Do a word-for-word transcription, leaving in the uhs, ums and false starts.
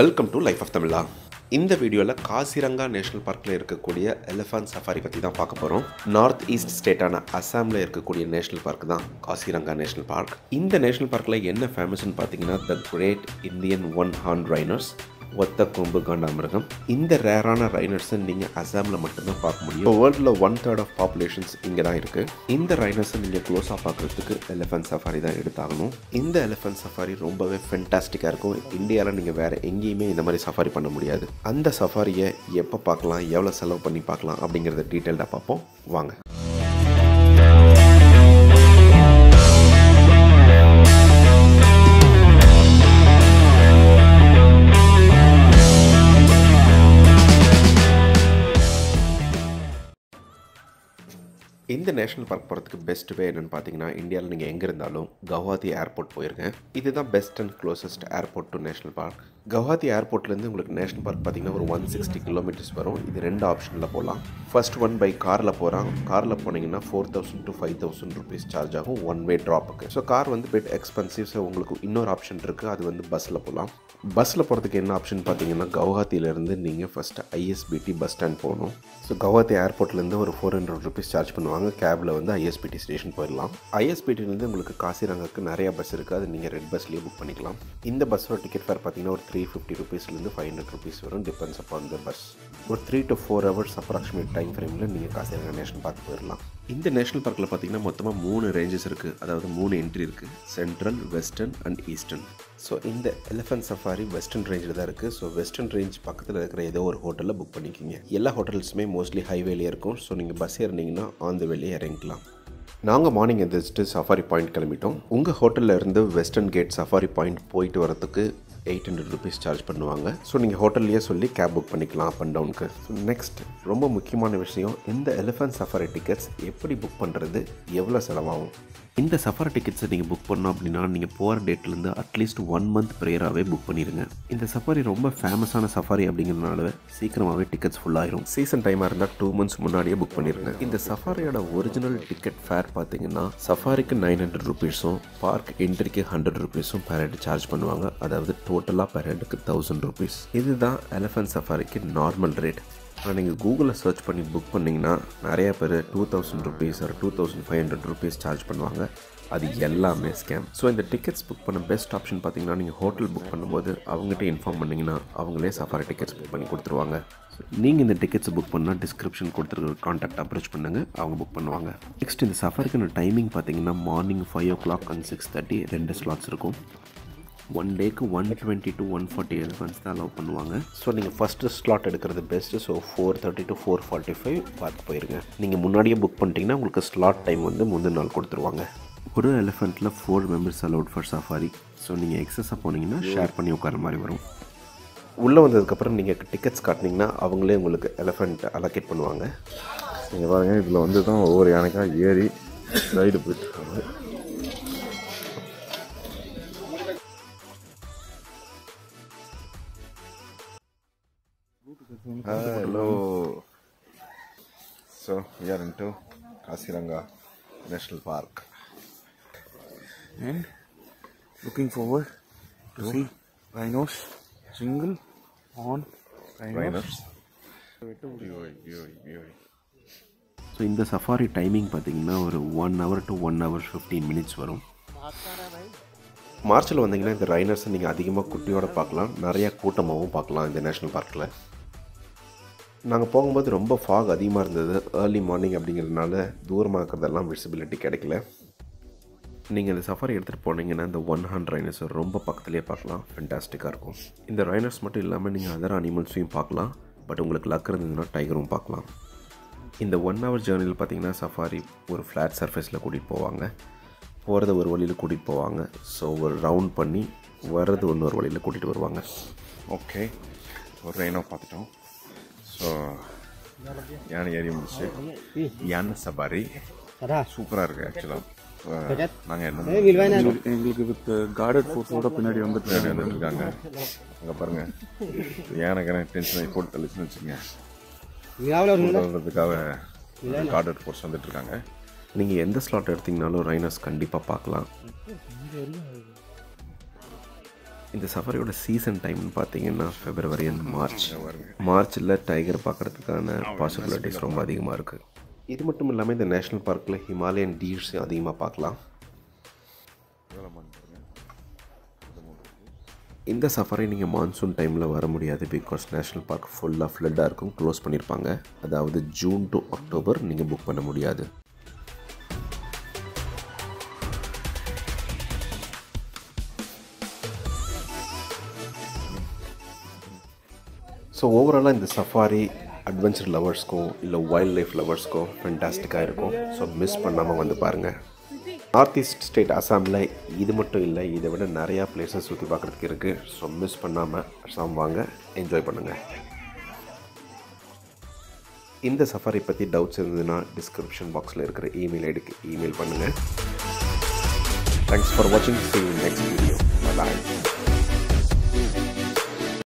Welcome to Life of Tamizha. In this video, we Kaziranga National Park elephant safari. Northeast state Assam national park Kaziranga National Park. In the national park, enna famous the Great Indian One-Horned Rhinos. ஒத்த கொம்பு காண்டாமிருகம் இந்த ரேரான ரைனர்ஸ் நீங்க அசாம்ல மட்டும் தான் பார்க்க முடியும் worldல one third of populations இங்க தான் இருக்கு இந்த ரைனர்ஸ் நீங்க க்ளோஸா பார்க்கிறதுக்கு elephant safari தான் எடுத்தாகணும் இந்த elephant safari ரொம்பவே ஃபேண்டாஸ்டிக்கா இருக்கும் இந்தியால நீங்க வேற எங்கயுமே இந்த மாதிரி safari பண்ண முடியாது அந்த safariயை எப்ப பார்க்கலாம் எவ்வளவு செலவு பண்ணி பார்க்கலாம் அப்படிங்கறத டீடைலா பாப்போம் வாங்க இந்த நேஷனல் பார்க் போறதுக்கு பெஸ்ட் வே என்னன்னு பாத்தீங்கன்னா இந்தியால நீங்க எங்க இருந்தாலும் Guwahati airport போயிருங்க இதுதான் best and closest airport to national park Guwahati airportல இருந்து உங்களுக்கு national park பாத்தீங்கன்னா ஒரு one hundred sixty kilometers வரும் இது ரெண்டு ஆப்ஷன்ல போலாம் first one by கார்ல போறோம் கார்ல போனீங்கன்னா four thousand to five thousand rupees charge ஆகும் one way dropக்கு சோ கார் வந்து bit expensive சோ உங்களுக்கு இன்னொரு ஆப்ஷன் இருக்கு அது வந்து பஸ்ல போலாம் பஸ்ல போறதுக்கு என்ன ஆப்ஷன் பாத்தீங்கன்னா Guwahatiல இருந்து நீங்க first I S B T bus stand போணும் சோ Guwahati airportல இருந்து ஒரு four hundred rupees சார்ஜ் பண்ணுவாங்க Cab on the I S B T station. I S B T is a Kaziranga bus, you can book a red bus. This bus ticket fare is three hundred fifty rupees to five hundred rupees, depends upon the bus. For three to four hours approximate time frame, you can Kaziranga National Park. In the national park, there are three ranges, three entries, Central, Western and Eastern. So in the elephant safari Western range la irukku so Western range pakkathula irukra edho or hotel la book panikinga ella hotels me mostly highway la irukum so neenga bus erninga on the way la erangikalam naanga morning endrichittu safari point kelamitom unga hotel la irundhu Western Gate safari point poitu varadhukku eight hundred rupees charge பண்ணுவாங்க so நீங்க ஹோட்டல்லயே சொல்லி cab book பண்ணிக்கலாம் up and down க்கு next ரொம்ப முக்கியமான விஷயம் இந்த elephant safari tickets எப்படி புக் பண்றது எவ்வளவு செலவாகும் இந்த safari tickets நீங்க புக் பண்ணனும் அப்படினா நீங்க போற டேட்ல இருந்து at least one month prior-ஆவே புக் பண்ணிருங்க இந்த safari ரொம்ப ஃபேமஸான safari அப்படிங்கறனால சீக்கிரமாவே tickets full ஆயிடும் season time-ஆ இருந்தா two months முன்னாடியே புக் பண்ணிருங்க இந்த safari-யோட original ticket fare பாத்தீங்கன்னா safari-க்கு nine hundred rupees-உம் park entry-க்கு one hundred rupees-உம் per head charge பண்ணுவாங்க அதாவது total per head one thousand rupees This is the elephant safari ki normal rate ana neenga google la search panni book pannina nariya per two thousand rupees or two thousand five hundred rupees charge பண்ணுவாங்க அது எல்லாமே scam so இந்த tickets book பண்ண best option பாத்தீங்கன்னா நீங்க hotel book பண்ணும்போது அவங்ககிட்ட inform பண்ணீங்கன்னா அவங்களே safari tickets book பண்ணி கொடுத்துருவாங்க நீங்க இந்த டிக்கெட்ஸ் புக் பண்ணா டிஸ்கிரிப்ஷன் கொடுத்திருக்கிற कांटेक्ट அப்ரோச் பண்ணுங்க அவங்க புக் பண்ணுவாங்க நெக்ஸ்ட் இந்த safariக்கான டைமிங் பாத்தீங்கன்னா morning five o'clock and six thirty ரெண்டு ஸ்லாட்ஸ் இருக்கும் One day one twenty to one forty elephants தான் allow பண்ணுவாங்க சோ நீங்க first slot எடுக்கிறது best so four thirty to four forty-five பார்த்து போயிருங்க நீங்க முன்னாடியே புக் பண்ணிட்டீங்கன்னா உங்களுக்கு slot time வந்து முந்தின நாள் கொடுத்துருவாங்க ஒரு elephantல four members allowed for safari so நீங்க எக்ஸஸா போனீங்கன்னா ஷேர் பண்ணி உட்கார மாதிரி வரும் உள்ள வந்ததுக்கு அப்புறம் நீங்க டிக்கெட்ஸ் காட்னீங்கன்னா அவங்களே உங்களுக்கு elephant allocate பண்ணுவாங்க நீங்க பாருங்க இதுல வந்து தான் ஒவ்வொரு யானைக்கா ஏறி ரைடு போயிட்டாங்க Hello. So we are into Kaziranga National Park and looking forward to see rhinos, single on rhinos. So in the safari timing, one hour to one hour fifteen minutes. மார்ச்ல வந்தீங்கன்னா இந்த ரைனர்ஸ் நீங்க அதிகமா குட்டியோட பார்க்கலாம் நிறைய கூட்டமாவும் பார்க்கலாம் இந்த நேஷனல் பார்க்ல நாங்க போகும்போது ரொம்ப fog அதிகமா இருந்தது early morning அப்படிங்கறனால தூரமா இருக்கதெல்லாம் visibility கிடைக்கல நீங்க இந்த சஃபாரி எடுத்துட்டு போனீங்கன்னா இந்த one hundred ரைனர்ஸ் ரொம்ப பக்கத்துலயே பார்க்கலாம் ஃபேண்டாஸ்டிக்கா இருக்கும் இந்த ரைனர்ஸ் மட்டும் இல்லாம நீங்க other animals-ஐயும் பார்க்கலாம் பட் உங்களுக்கு luck இருந்ததுன்னா டைகரும் பார்க்கலாம் இந்த one hour journey-ல பாத்தீங்கன்னா சஃபாரி ஒரு flat surface-ல கூட்டிட்டு போவாங்க போறது ஒரு வழியில கூட்டிட்டு போவாங்க சோ ஒரு ரவுண்ட் பண்ணி வரது இன்னொரு வழியில கூட்டிட்டு வருவாங்க ஓகே ஒரு ரெயினோ பாத்துட்டோம் சோ யானை ஏறி முடிச்சு யானை சபாரி சரா சூப்பரா இருக்கு एक्चुअली நாங்க எங்களுக்கு வித் கார்டட் ஃபோட்டோட பின்னாடி வந்து இருக்காங்க அங்க பாருங்க யானைக்கான டென்ஷன் ஆயி போட்டு தள்ளிச்சு வச்சீங்க இங்கவள இருக்குதுக்காக கார்டட் ஃபோட்டோஸ் வந்துட்டு இருக்காங்க நீங்க எந்த ஸ்லாட் எடுத்தீங்கனாலும் ரைனஸ் கண்டிப்பா பார்க்கலாம் In the safari season time February and March. March la tiger paakradukana possibilities romba adhigama irukku. Idu mattum illama indha national park la Himalayan deers adhigama paakalam. In the safari ninga monsoon time la vara mudiyadhu because national park full of flood ah irukum close pannirpaanga. Adhavadhu June to October ninga book panna mudiyadhu. So overall in the safari adventure lovers ko illa wildlife lovers ko fantastic ah irukum. So miss pannama vandu paarenga. Northeast state Assam la idu mattum illa idha vida nariya places suthi paakradhukku irukku. So miss pannama Assam vaanga, enjoy pannunga. In the safari patti doubts irundhuna description box la irukra email id ku email pannunga. Thanks for watching, see you in next video. Bye bye.